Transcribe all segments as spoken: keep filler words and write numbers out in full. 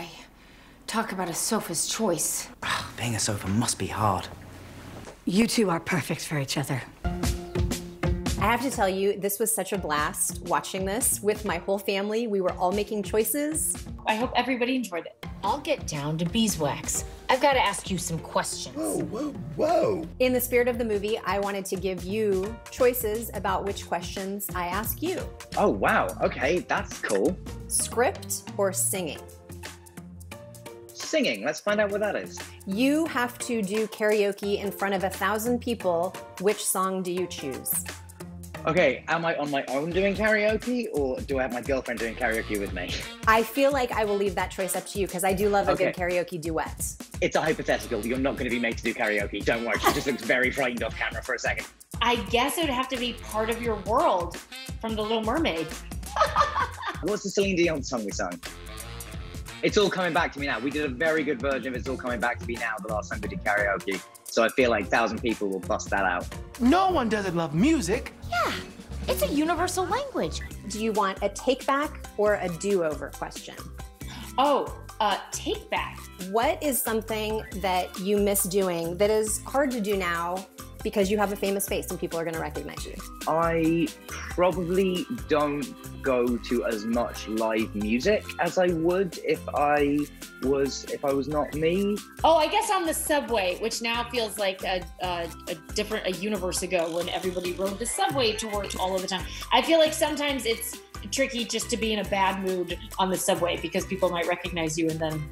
boy. Talk about a sofa's choice. Ugh, being a sofa must be hard. You two are perfect for each other. I have to tell you, this was such a blast watching this with my whole family. We were all making choices. I hope everybody enjoyed it. I'll get down to beeswax. I've got to ask you some questions. Whoa, whoa, whoa. In the spirit of the movie, I wanted to give you choices about which questions I ask you. Oh, wow. Okay, that's cool. Script or singing? Singing. Let's find out what that is. You have to do karaoke in front of a thousand people. Which song do you choose? Okay, am I on my own doing karaoke, or do I have my girlfriend doing karaoke with me? I feel like I will leave that choice up to you, because I do love a okay. good karaoke duet. It's a hypothetical. You're not going to be made to do karaoke. Don't worry. She just looks very frightened off camera for a second. I guess it would have to be Part of Your World from The Little Mermaid. What's the Celine Dion song we sung? It's All Coming Back to Me Now. We did a very good version of It's All Coming Back to Me Now the last time we did karaoke. So I feel like a thousand people will bust that out. No one doesn't love music. Yeah, it's a universal language. Do you want a take-back or a do-over question? Oh, uh, take-back. What is something that you miss doing that is hard to do now because you have a famous face and people are going to recognize you? I probably don't go to as much live music as I would if I was if I was not me. Oh, I guess on the subway, which now feels like a, a, a different a universe ago when everybody rode the subway to work all of the time. I feel like sometimes it's tricky just to be in a bad mood on the subway because people might recognize you and then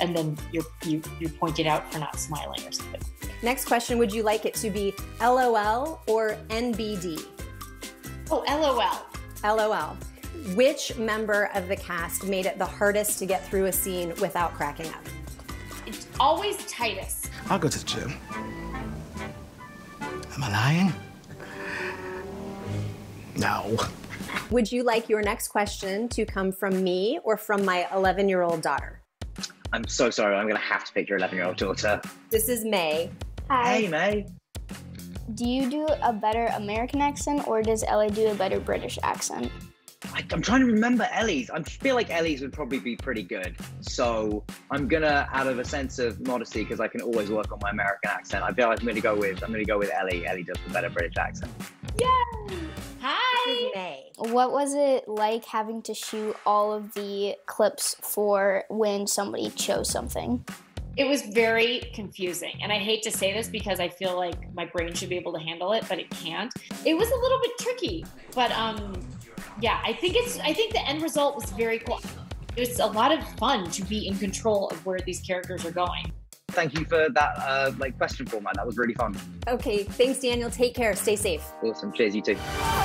and then you're, you you're pointed out for not smiling or something. Next question, would you like it to be L O L or N B D? Oh, L O L. L O L. Which member of the cast made it the hardest to get through a scene without cracking up? It's always Titus. I'll go to the gym. Am I lying? No. Would you like your next question to come from me or from my eleven-year-old daughter? I'm so sorry, I'm gonna have to pick your eleven-year-old daughter. This is May. Hi. Hey, May. Do you do a better American accent, or does Ellie do a better British accent? I, I'm trying to remember Ellie's. I feel like Ellie's would probably be pretty good. So I'm gonna, out of a sense of modesty, because I can always work on my American accent, I feel like I'm gonna go with I'm gonna go with Ellie. Ellie does the better British accent. Yay! Hi. May. What was it like having to shoot all of the clips for when somebody chose something? It was very confusing, and I hate to say this because I feel like my brain should be able to handle it, but it can't. It was a little bit tricky, but um, yeah, I think it's. I think the end result was very cool. It was a lot of fun to be in control of where these characters are going. Thank you for that uh, like question format. That was really fun. Okay, thanks, Daniel. Take care. Stay safe. Awesome. Cheers, you too.